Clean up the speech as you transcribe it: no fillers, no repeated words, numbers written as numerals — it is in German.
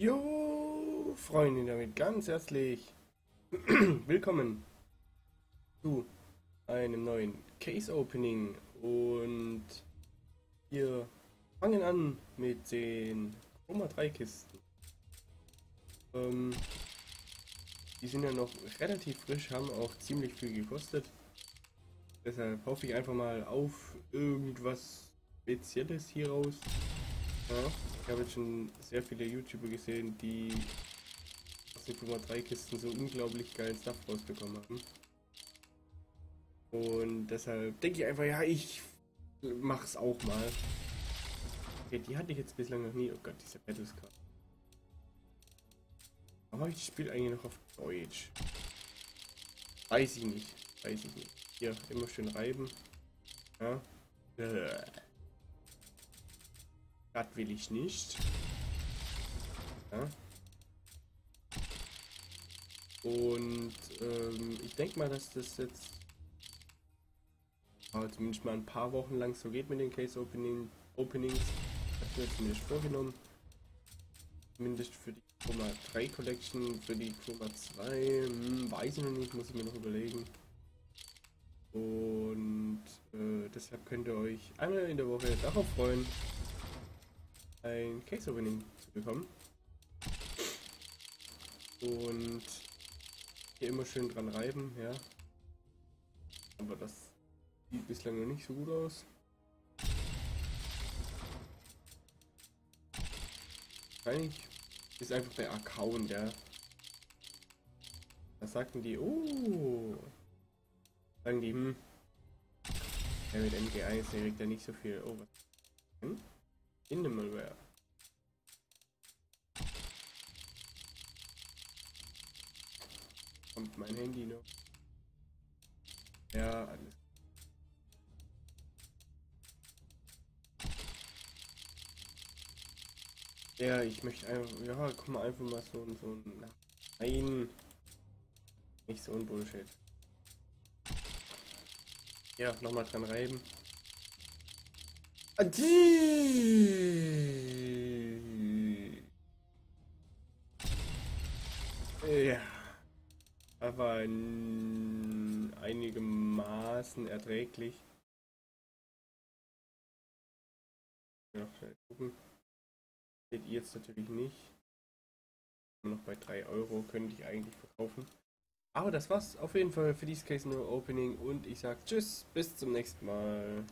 Jo, Freunde, damit ganz herzlich willkommen zu einem neuen Case Opening und wir fangen an mit den Chroma 3 Kisten. Die sind ja noch relativ frisch, haben auch ziemlich viel gekostet. Deshalb hoffe ich einfach mal auf irgendwas Spezielles hier raus. Ja, ich habe jetzt schon sehr viele YouTuber gesehen, die aus den Chroma 3 Kisten so unglaublich geilen Stuff rausbekommen haben. Und deshalb denke ich einfach, ja, ich mach's auch mal. Okay, die hatte ich jetzt bislang noch nie. Oh Gott, diese Battles Card. Warum habe ich das Spiel eigentlich noch auf Deutsch? Weiß ich nicht. Weiß ich nicht. Hier, immer schön reiben. Ja. Das will ich nicht. Ja. Und ich denke mal, dass das jetzt zumindest mal ein paar Wochen lang so geht mit den Case Openings. Das habe ich mir zumindest vorgenommen. Zumindest für die Chroma 3 Collection, für die Chroma 2 weiß ich noch nicht, muss ich mir noch überlegen. Und deshalb könnt ihr euch einmal in der Woche darauf freuen, ein Case Opening zu bekommen und hier immer schön dran reiben, ja. Aber das sieht bislang noch nicht so gut aus. Eigentlich ist einfach der Account, ja. Da sagten die, oh, sagen die, ja, mit MG1 regt er nicht so viel. Oh, was? In dem Malware. Kommt mein Handy noch? Ja, alles. Ja, ich möchte einfach. Ja, komm mal einfach mal so. Nein. Nicht so ein Bullshit. Ja, nochmal dran reiben. Ja, aber einigermaßen erträglich. Ja, schnell gucken. Seht ihr jetzt natürlich nicht. Noch bei 3 Euro könnte ich eigentlich verkaufen. Aber das war's auf jeden Fall für dieses Case Opening und ich sag tschüss, bis zum nächsten Mal.